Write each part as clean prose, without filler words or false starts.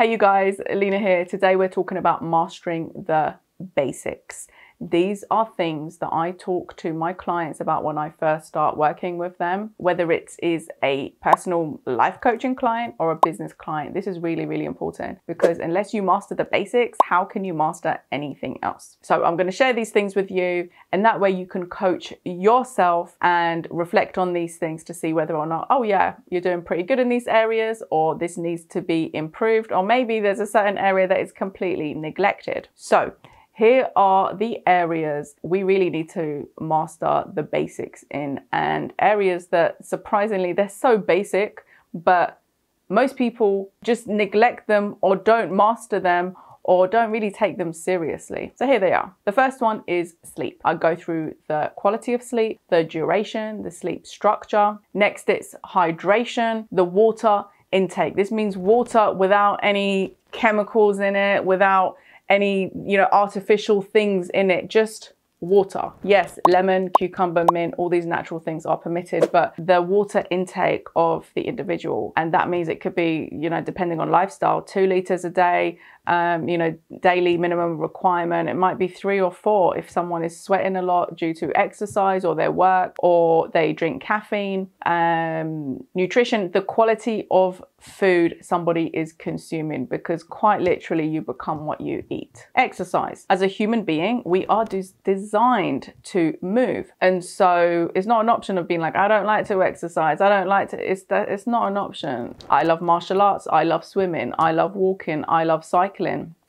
Hey you guys, Lena here. Today we're talking about mastering the basics. These are things that I talk to my clients about when I first start working with them, whether it is a personal life coaching client or a business client. This is really, really important because unless you master the basics, how can you master anything else? So I'm going to share these things with you, and that way you can coach yourself and reflect on these things to see whether or not, oh yeah, you're doing pretty good in these areas, or this needs to be improved, or maybe there's a certain area that is completely neglected. So here are the areas we really need to master the basics in, and areas that surprisingly, they're so basic, but most people just neglect them or don't master them or don't really take them seriously. So here they are. The first one is sleep. I go through the quality of sleep, the duration, the sleep structure. Next, it's hydration, the water intake. This means water without any chemicals in it, without any, you know, artificial things in it, just water. Yes, lemon, cucumber, mint, all these natural things are permitted, but the water intake of the individual. And that means it could be, you know, depending on lifestyle, 2 liters a day, you know, daily minimum requirement. It might be 3 or 4 if someone is sweating a lot due to exercise or their work, or they drink caffeine. Nutrition, the quality of food somebody is consuming, because quite literally you become what you eat. Exercise. As a human being, we are designed to move. And so it's not an option of being like, I don't like to exercise. I don't like to, it's not an option. I love martial arts. I love swimming. I love walking. I love cycling.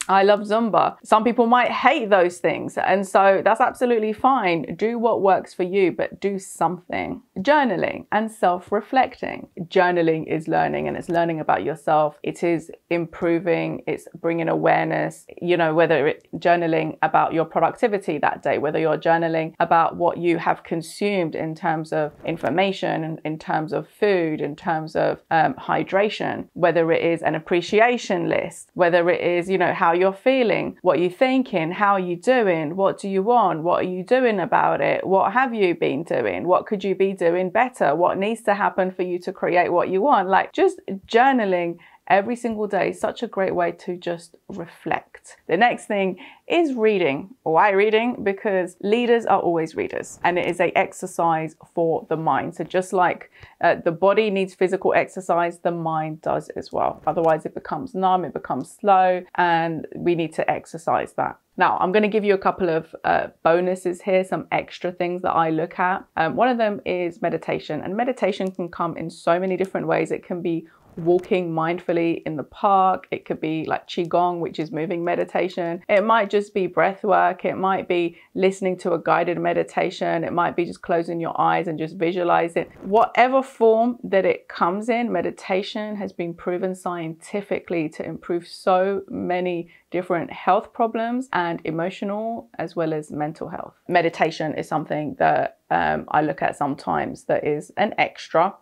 I love Zumba. Some people might hate those things, and so that's absolutely fine. Do what works for you, but do something. Journaling and self-reflecting. Journaling is learning, and it's learning about yourself. It is improving. It's bringing awareness, you know, whether it's journaling about your productivity that day, whether you're journaling about what you have consumed in terms of information, in terms of food, in terms of hydration, whether it is an appreciation list, whether it is, you know, how you're feeling, what you're thinking, how you're doing, what do you want, what are you doing about it, what have you been doing, what could you be doing better, what needs to happen for you to create what you want. Like, just journaling every single day is such a great way to just reflect. The next thing is reading. Why reading? Because leaders are always readers, and it is an exercise for the mind. So just like the body needs physical exercise, the mind does as well. Otherwise it becomes numb, it becomes slow, and we need to exercise that. Now, I'm going to give you a couple of bonuses here, some extra things that I look at. One of them is meditation, and meditation can come in so many different ways. It can be walking mindfully in the park. It could be like Qigong, which is moving meditation. It might just be breath work. It might be listening to a guided meditation. It might be just closing your eyes and just visualize it. Whatever form that it comes in, meditation has been proven scientifically to improve so many different health problems, and emotional as well as mental health. Meditation is something that I look at sometimes that is an extra.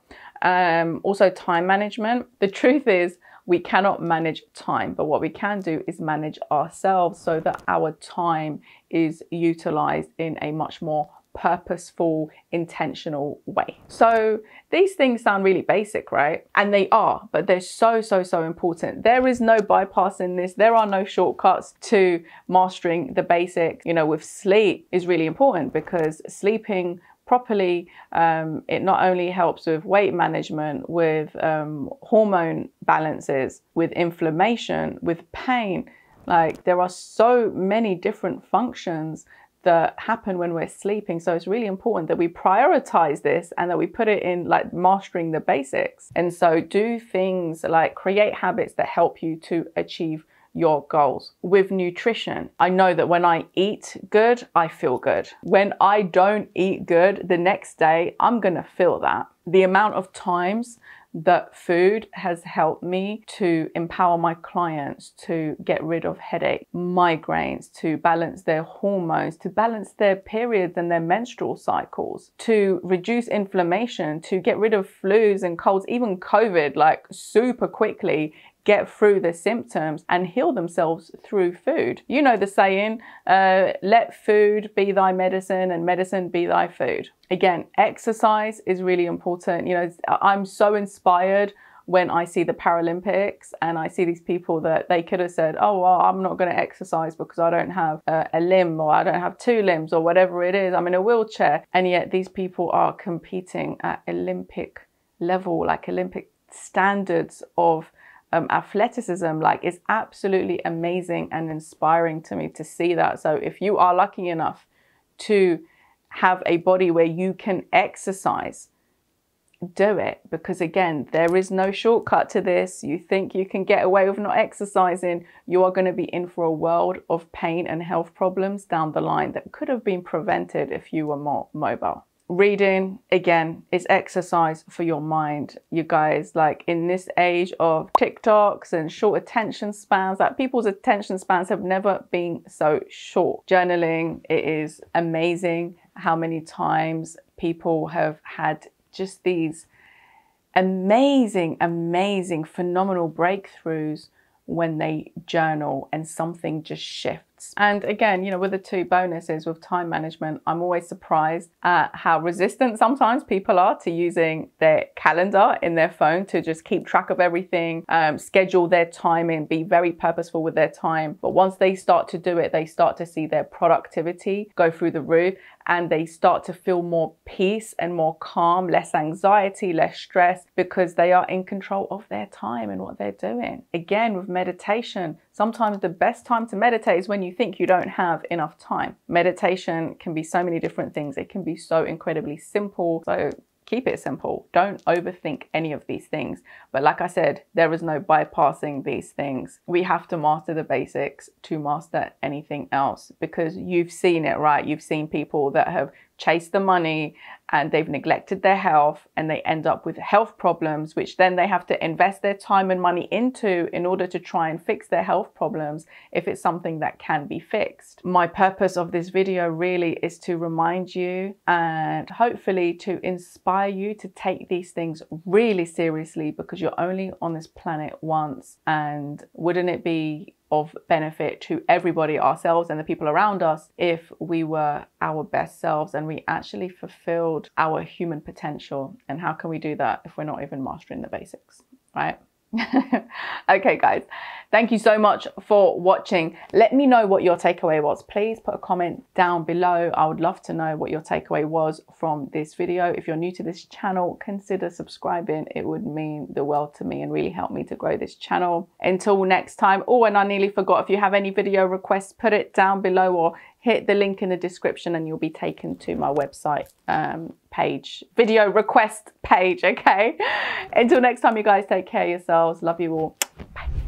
Also time management. The truth is we cannot manage time, but what we can do is manage ourselves so that our time is utilized in a much more purposeful, intentional way. So these things sound really basic, right? And they are, but they're so, so, so important. There is no bypassing this. There are no shortcuts to mastering the basic. You know, with sleep is really important, because sleeping properly, it not only helps with weight management, with hormone balances, with inflammation, with pain. Like, there are so many different functions that happen when we're sleeping. So it's really important that we prioritize this and that we put it in like mastering the basics. And so do things like create habits that help you to achieve your goals. With nutrition, I know that when I eat good, I feel good. When I don't eat good the next day, I'm gonna feel that. The amount of times that food has helped me to empower my clients to get rid of headache, migraines, to balance their hormones, to balance their periods and their menstrual cycles, to reduce inflammation, to get rid of flus and colds, even COVID, like super quickly, get through the symptoms and heal themselves through food. You know the saying, let food be thy medicine and medicine be thy food. Again, exercise is really important. You know, I'm so inspired when I see the Paralympics and I see these people that they could have said, oh, well, I'm not going to exercise because I don't have a limb, or I don't have two limbs, or whatever it is. I'm in a wheelchair. And yet these people are competing at Olympic level, like Olympic standards of athleticism. Like, it's absolutely amazing and inspiring to me to see that. So if you are lucky enough to have a body where you can exercise, do it, because again, there is no shortcut to this. You think you can get away with not exercising, you are going to be in for a world of pain and health problems down the line that could have been prevented if you were more mobile. Reading, again, is exercise for your mind. You guys, like, in this age of TikToks and short attention spans, like, people's attention spans have never been so short. Journaling, it is amazing how many times people have had just these amazing, amazing, phenomenal breakthroughs when they journal and something just shifts. And again, you know, with the two bonuses with time management, I'm always surprised at how resistant sometimes people are to using their calendar in their phone to just keep track of everything, schedule their time and be very purposeful with their time. But once they start to do it, they start to see their productivity go through the roof, and they start to feel more peace and more calm, less anxiety, less stress, because they are in control of their time and what they're doing. Again, with meditation, sometimes the best time to meditate is when you think you don't have enough time. Meditation can be so many different things. It can be so incredibly simple. So keep it simple. Don't overthink any of these things. But like I said, there is no bypassing these things. We have to master the basics to master anything else, because you've seen it, right? You've seen people that have chased the money and they've neglected their health, and they end up with health problems, which then they have to invest their time and money into in order to try and fix their health problems if it's something that can be fixed. My purpose of this video really is to remind you and hopefully to inspire you to take these things really seriously, because you're only on this planet once, and wouldn't it be of benefit to everybody, ourselves and the people around us, if we were our best selves and we actually fulfilled our human potential? And how can we do that if we're not even mastering the basics, right? Okay guys, thank you so much for watching. Let me know what your takeaway was. Please put a comment down below. I would love to know what your takeaway was from this video. If you're new to this channel, consider subscribing. It would mean the world to me and really help me to grow this channel. Until next time. Oh, and I nearly forgot, if you have any video requests, put it down below or hit the link in the description and you'll be taken to my website page, video request page, okay? Until next time, you guys, take care of yourselves. Love you all. Bye.